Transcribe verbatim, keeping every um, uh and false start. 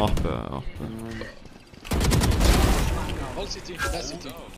Oh, oh, oh. Hold city, that's city.